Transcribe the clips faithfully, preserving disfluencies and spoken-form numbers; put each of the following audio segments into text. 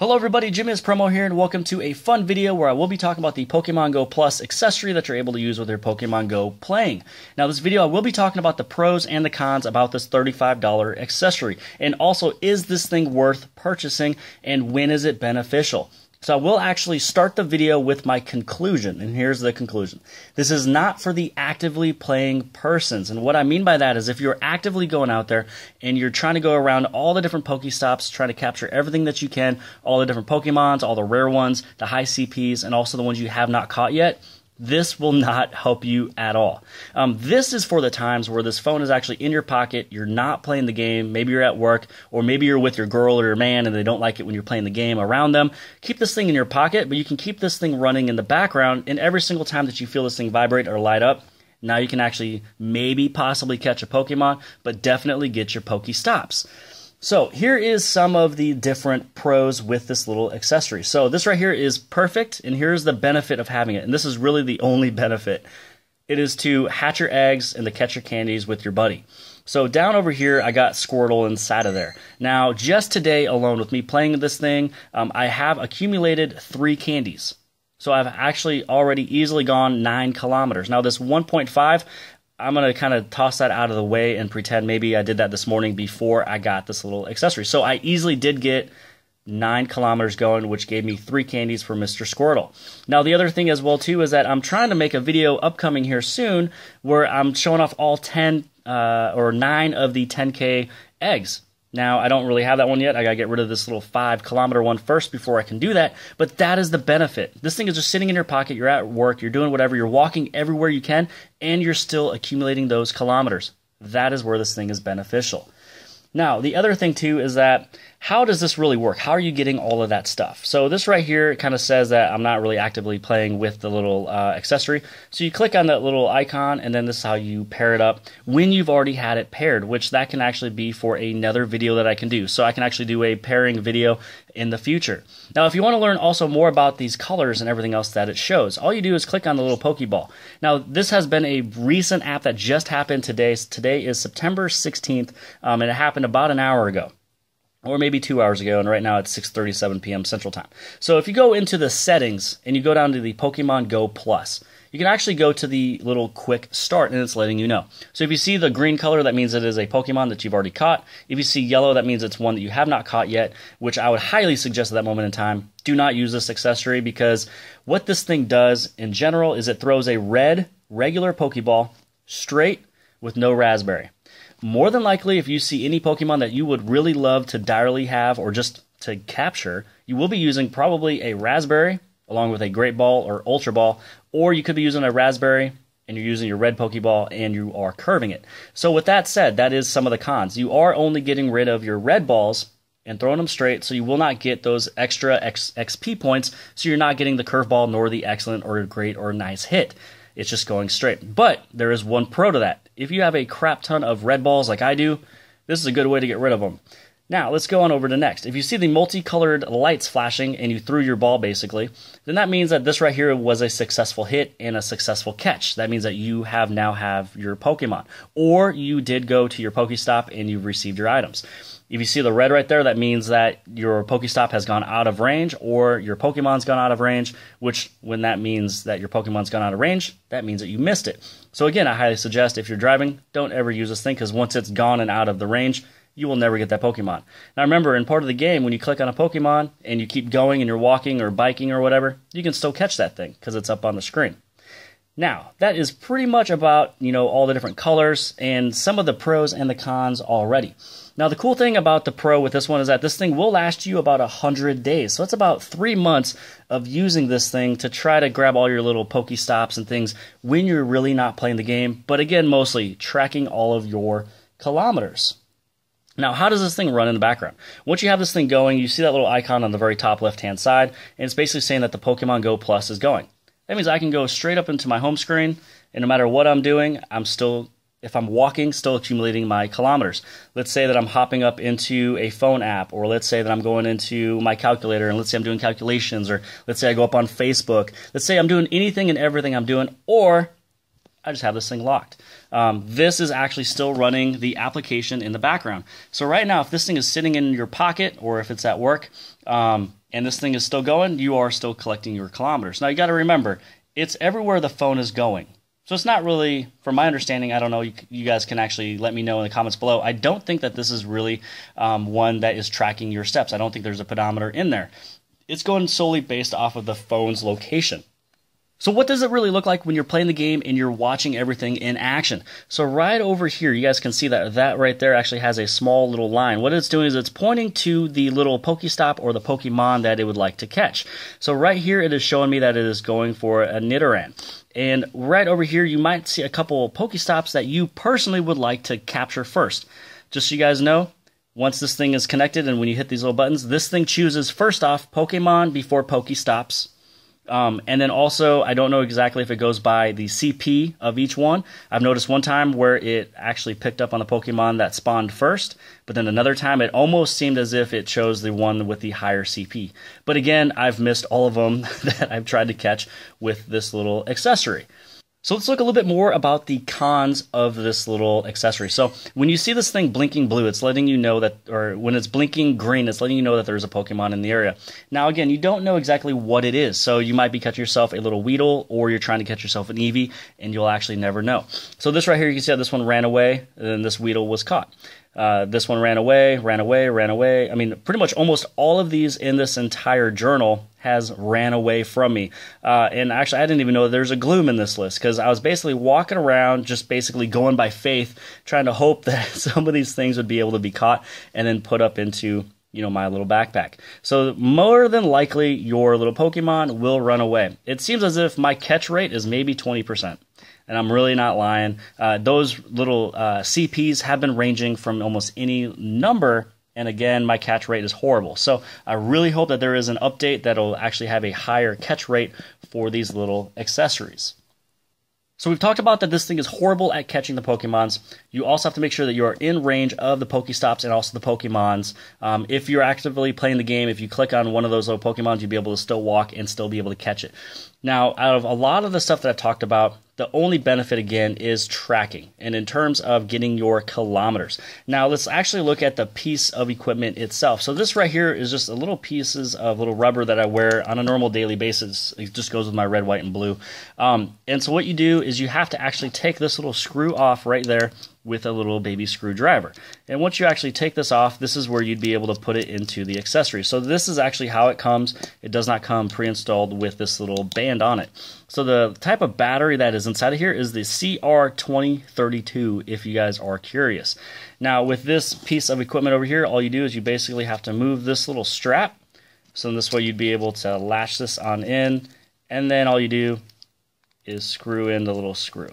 Hello everybody, Jimmy is Promo here, and welcome to a fun video where I will be talking about the Pokemon Go Plus accessory that you're able to use with your Pokemon Go playing. Now this video I will be talking about the pros and the cons about this thirty-five dollar accessory, and also is this thing worth purchasing and when is it beneficial? So I will actually start the video with my conclusion, and here's the conclusion. This is not for the actively playing persons, and what I mean by that is if you're actively going out there and you're trying to go around all the different Pokestops, trying to capture everything that you can, all the different Pokemons, all the rare ones, the high C Ps, and also the ones you have not caught yet, this will not help you at all. Um, this is for the times where this phone is actually in your pocket, you're not playing the game, maybe you're at work, or maybe you're with your girl or your man and they don't like it when you're playing the game around them. Keep this thing in your pocket, but you can keep this thing running in the background, and every single time that you feel this thing vibrate or light up, now you can actually maybe possibly catch a Pokemon, but definitely get your Pokestops. So here is some of the different pros with this little accessory. So this right here is perfect, and here's the benefit of having it. And this is really the only benefit. It is to hatch your eggs and to catch your candies with your buddy. So down over here, I got Squirtle inside of there. Now, just today alone with me playing this thing, um, I have accumulated three candies. So I've actually already easily gone nine kilometers. Now this one point five, I'm going to kind of toss that out of the way and pretend maybe I did that this morning before I got this little accessory. So I easily did get nine kilometers going, which gave me three candies for Mister Squirtle. Now the other thing as well too is that I'm trying to make a video upcoming here soon where I'm showing off all ten uh, or nine of the ten K eggs. Now, I don't really have that one yet. I got to get rid of this little five kilometer one first before I can do that, but that is the benefit. This thing is just sitting in your pocket. You're at work. You're doing whatever. You're walking everywhere you can, and you're still accumulating those kilometers. That is where this thing is beneficial. Now, the other thing, too, is that how does this really work? How are you getting all of that stuff? So this right here kind of says that I'm not really actively playing with the little uh, accessory. So you click on that little icon, and then this is how you pair it up when you've already had it paired, which that can actually be for another video that I can do. So I can actually do a pairing video in the future. Now, if you want to learn also more about these colors and everything else that it shows, all you do is click on the little Pokeball. Now, this has been a recent app that just happened today. Today is September sixteenth, um, and it happened about an hour ago, or maybe two hours ago, and right now it's six thirty-seven p m Central Time. So if you go into the settings and you go down to the Pokemon Go Plus, you can actually go to the little quick start, and it's letting you know. So if you see the green color, that means it is a Pokemon that you've already caught. If you see yellow, that means it's one that you have not caught yet, which I would highly suggest at that moment in time, do not use this accessory, because what this thing does in general is it throws a red regular Pokeball straight with no raspberry. More than likely, if you see any Pokemon that you would really love to direly have or just to capture, you will be using probably a raspberry along with a Great Ball or Ultra Ball, or you could be using a raspberry and you're using your red Pokeball and you are curving it. So with that said, that is some of the cons. You are only getting rid of your red balls and throwing them straight, so you will not get those extra X XP points, so you're not getting the curveball nor the excellent or great or nice hit. It's just going straight. But there is one pro to that. If you have a crap ton of red balls like I do, this is a good way to get rid of them. Now, let's go on over to next. If you see the multicolored lights flashing and you threw your ball basically, then that means that this right here was a successful hit and a successful catch. That means that you have now have your Pokemon, or you did go to your Pokestop and you've received your items. If you see the red right there, that means that your Pokestop has gone out of range, or your Pokemon's gone out of range, which when that means that your Pokemon's gone out of range, that means that you missed it. So again, I highly suggest if you're driving, don't ever use this thing, because once it's gone and out of the range, you will never get that Pokemon. Now remember, in part of the game, when you click on a Pokemon and you keep going and you're walking or biking or whatever, you can still catch that thing because it's up on the screen. Now, that is pretty much about, you know, all the different colors and some of the pros and the cons already. Now, the cool thing about the pro with this one is that this thing will last you about one hundred days. So that's about three months of using this thing to try to grab all your little Pokestops and things when you're really not playing the game, but again, mostly tracking all of your kilometers. Now, how does this thing run in the background? Once you have this thing going, you see that little icon on the very top left-hand side, and it's basically saying that the Pokemon Go Plus is going. That means I can go straight up into my home screen, and no matter what I'm doing, I'm still, if I'm walking, still accumulating my kilometers. Let's say that I'm hopping up into a phone app, or let's say that I'm going into my calculator, and let's say I'm doing calculations, or let's say I go up on Facebook. Let's say I'm doing anything and everything I'm doing, or I just have this thing locked. Um, this is actually still running the application in the background. So right now, if this thing is sitting in your pocket or if it's at work um, and this thing is still going, you are still collecting your kilometers. Now, you got to remember, it's everywhere the phone is going. So it's not really, from my understanding, I don't know, you, you guys can actually let me know in the comments below. I don't think that this is really um, one that is tracking your steps. I don't think there's a pedometer in there. It's going solely based off of the phone's location. So what does it really look like when you're playing the game and you're watching everything in action? So right over here, you guys can see that that right there actually has a small little line. What it's doing is it's pointing to the little Pokestop or the Pokemon that it would like to catch. So right here, it is showing me that it is going for a Nidoran. And right over here, you might see a couple of Pokestops that you personally would like to capture first. Just so you guys know, once this thing is connected and when you hit these little buttons, this thing chooses first off Pokemon before Pokestops. Um, and then also, I don't know exactly if it goes by the C P of each one. I've noticed one time where it actually picked up on the Pokemon that spawned first, but then another time it almost seemed as if it chose the one with the higher C P. But again, I've missed all of them that I've tried to catch with this little accessory. So let's look a little bit more about the cons of this little accessory. So when you see this thing blinking blue, it's letting you know that, or when it's blinking green, it's letting you know that there's a Pokemon in the area. Now, again, you don't know exactly what it is. So you might be catching yourself a little Weedle, or you're trying to catch yourself an Eevee, and you'll actually never know. So this right here, you can see how this one ran away, and then this Weedle was caught. Uh, this one ran away, ran away, ran away. I mean, pretty much almost all of these in this entire journal has ran away from me. Uh, and actually, I didn't even know there's a Gloom in this list because I was basically walking around, just basically going by faith, trying to hope that some of these things would be able to be caught and then put up into, you know, my little backpack. So more than likely, your little Pokemon will run away. It seems as if my catch rate is maybe twenty percent. And I'm really not lying. Uh, those little uh, C Ps have been ranging from almost any number. And again, my catch rate is horrible. So I really hope that there is an update that'll actually have a higher catch rate for these little accessories. So we've talked about that this thing is horrible at catching the Pokemons. You also have to make sure that you are in range of the Pokestops and also the Pokemons. Um, if you're actively playing the game, if you click on one of those little Pokemons, you'll be able to still walk and still be able to catch it. Now, out of a lot of the stuff that I've talked about, the only benefit, again, is tracking and in terms of getting your kilometers. Now, let's actually look at the piece of equipment itself. So this right here is just a little pieces of little rubber that I wear on a normal daily basis. It just goes with my red, white, and blue. Um, and so what you do is you have to actually take this little screw off right there with a little baby screwdriver. And once you actually take this off, this is where you'd be able to put it into the accessory. So this is actually how it comes. It does not come pre-installed with this little band on it. So the type of battery that is inside of here is the C R twenty thirty-two, if you guys are curious. Now with this piece of equipment over here, all you do is you basically have to move this little strap. So in this way you'd be able to latch this on in, and then all you do is screw in the little screw.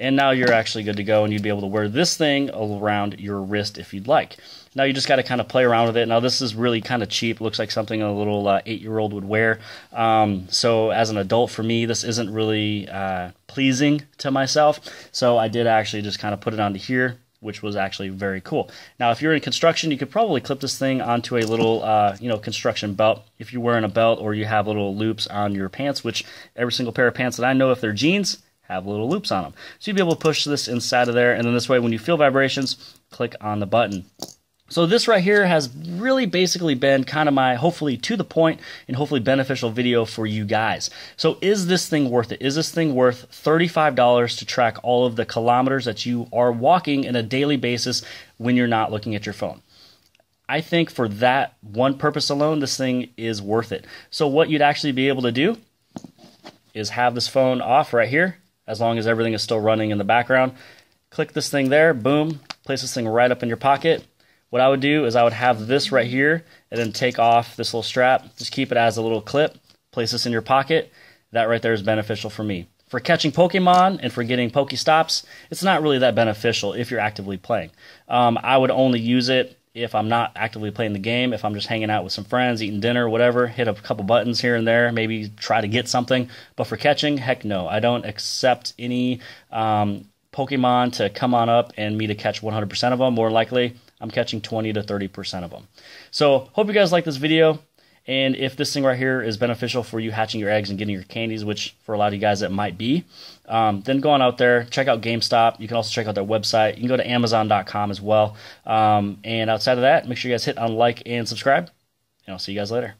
And now you're actually good to go, and you'd be able to wear this thing around your wrist if you'd like. Now you just got to kind of play around with it. Now this is really kind of cheap. Looks like something a little uh, eight-year-old would wear. Um, so as an adult, for me, this isn't really uh, pleasing to myself. So I did actually just kind of put it onto here, which was actually very cool. Now, if you're in construction, you could probably clip this thing onto a little, uh, you know, construction belt. If you're wearing a belt or you have little loops on your pants, which every single pair of pants that I know, if they're jeans, have little loops on them. So you'd be able to push this inside of there, and then this way when you feel vibrations, click on the button. So this right here has really basically been kind of my hopefully to the point and hopefully beneficial video for you guys. So is this thing worth it? Is this thing worth thirty-five dollars to track all of the kilometers that you are walking on a daily basis when you're not looking at your phone? I think for that one purpose alone, this thing is worth it. So what you'd actually be able to do is have this phone off right here, as long as everything is still running in the background. Click this thing there, boom, place this thing right up in your pocket. What I would do is I would have this right here and then take off this little strap, just keep it as a little clip, place this in your pocket. That right there is beneficial for me. For catching Pokemon and for getting Pokestops, it's not really that beneficial if you're actively playing. Um, I would only use it if I'm not actively playing the game, if I'm just hanging out with some friends, eating dinner, whatever, hit a couple buttons here and there, maybe try to get something. But for catching, heck no. I don't accept any um, Pokemon to come on up and me to catch one hundred percent of them. More likely, I'm catching twenty to thirty percent of them. So hope you guys like this video. And if this thing right here is beneficial for you hatching your eggs and getting your candies, which for a lot of you guys it might be, um, then go on out there, check out GameStop. You can also check out their website. You can go to Amazon dot com as well. Um, and outside of that, make sure you guys hit on like and subscribe, and I'll see you guys later.